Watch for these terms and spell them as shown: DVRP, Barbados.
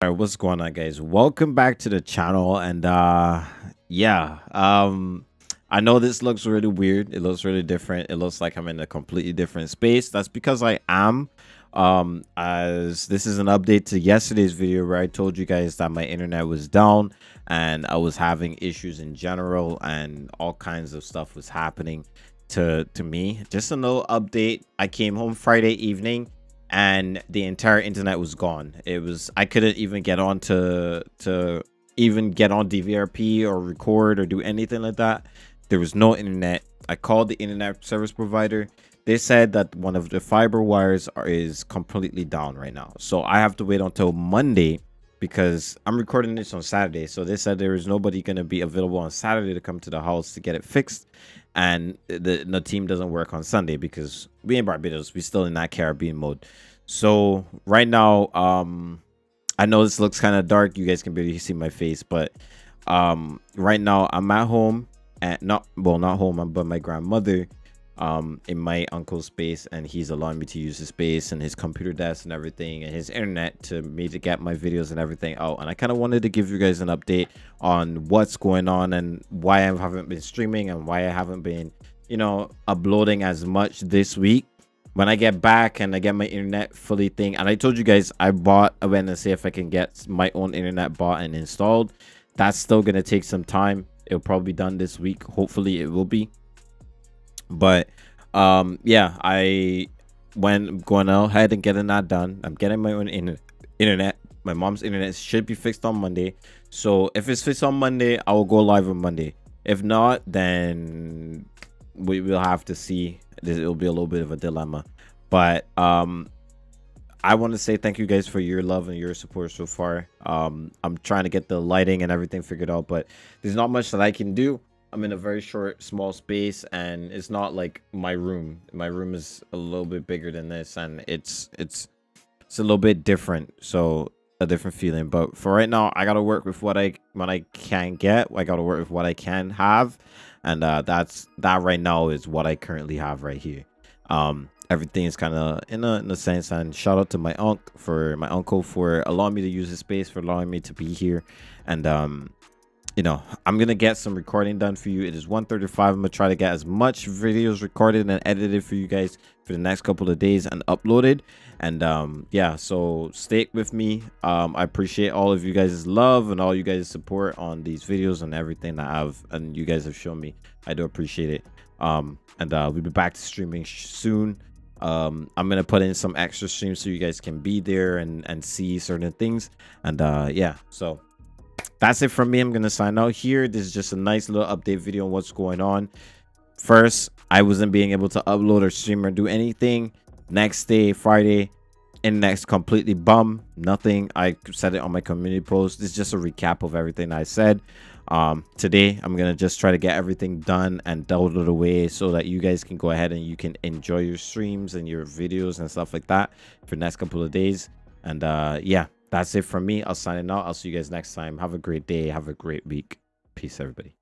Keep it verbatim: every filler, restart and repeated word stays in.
All right, what's going on, guys? Welcome back to the channel. And uh yeah um I know this looks really weird. It looks really different. It looks like I'm in a completely different space. That's because I am, um as this is an update to yesterday's video where I told you guys that my internet was down and I was having issues in general and all kinds of stuff was happening to to me. Just a little update. I came home Friday evening and the entire internet was gone. It was, I couldn't even get on to to even get on D V R P or record or do anything like that. There was no internet. I called the internet service provider. They said that one of the fiber wires are, is completely down right now. So I have to wait until Monday because I'm recording this on Saturday. So they said there is nobody going to be available on Saturday to come to the house to get it fixed. And the, the team doesn't work on Sunday because we in Barbados, we still in that Caribbean mode. So right now, um, I know this looks kind of dark. You guys can barely see my face, but um, right now I'm at home and not, well, not home, I'm, but my grandmother um, in my uncle's space, and he's allowing me to use his space and his computer desk and everything and his internet to me to get my videos and everything out. And I kind of wanted to give you guys an update on what's going on and why I haven't been streaming and why I haven't been, you know, uploading as much this week. When I get back and I get my internet fully thing, and I told you guys I bought, I went and see if I can get my own internet bought and installed. That's still gonna take some time. It'll probably be done this week. Hopefully it will be. But um yeah, I when going ahead and getting that done, I'm getting my own internet. My mom's internet should be fixed on Monday. So if it's fixed on Monday, I will go live on Monday. If not, then we will have to see. It'll be a little bit of a dilemma. But um I want to say thank you guys for your love and your support so far. um I'm trying to get the lighting and everything figured out, but there's not much that I can do. I'm in a very short, small space, and it's not like my room. My room is a little bit bigger than this, and it's it's it's a little bit different, so a different feeling. But for right now, I gotta work with what I what I can get. I gotta work with what I can have, and uh, that's that right now is what I currently have right here. Um, everything is kind of in a in a sense. And shout out to my uncle for my uncle for allowing me to use his space, for allowing me to be here, and um. You know, I'm gonna get some recording done for you. It is one thirty-five. I'm gonna try to get as much videos recorded and edited for you guys for the next couple of days and uploaded. And um yeah, so stay with me. um I appreciate all of you guys' love and all you guys' support on these videos and everything that I've and you guys have shown me. I do appreciate it. Um and uh we'll be back to streaming soon. um I'm gonna put in some extra streams so you guys can be there and and see certain things. And uh yeah, so that's it from me. I'm gonna sign out here. This is just a nice little update video on what's going on. First, I wasn't being able to upload or stream or do anything. Next day, Friday, and next completely bum, nothing. I said it on my community post. This is just a recap of everything I said. Um today I'm gonna just try to get everything done and dealt it away so that you guys can go ahead and you can enjoy your streams and your videos and stuff like that for the next couple of days. And uh yeah, that's it from me. I'll sign it out. I'll see you guys next time. Have a great day. Have a great week. Peace, everybody.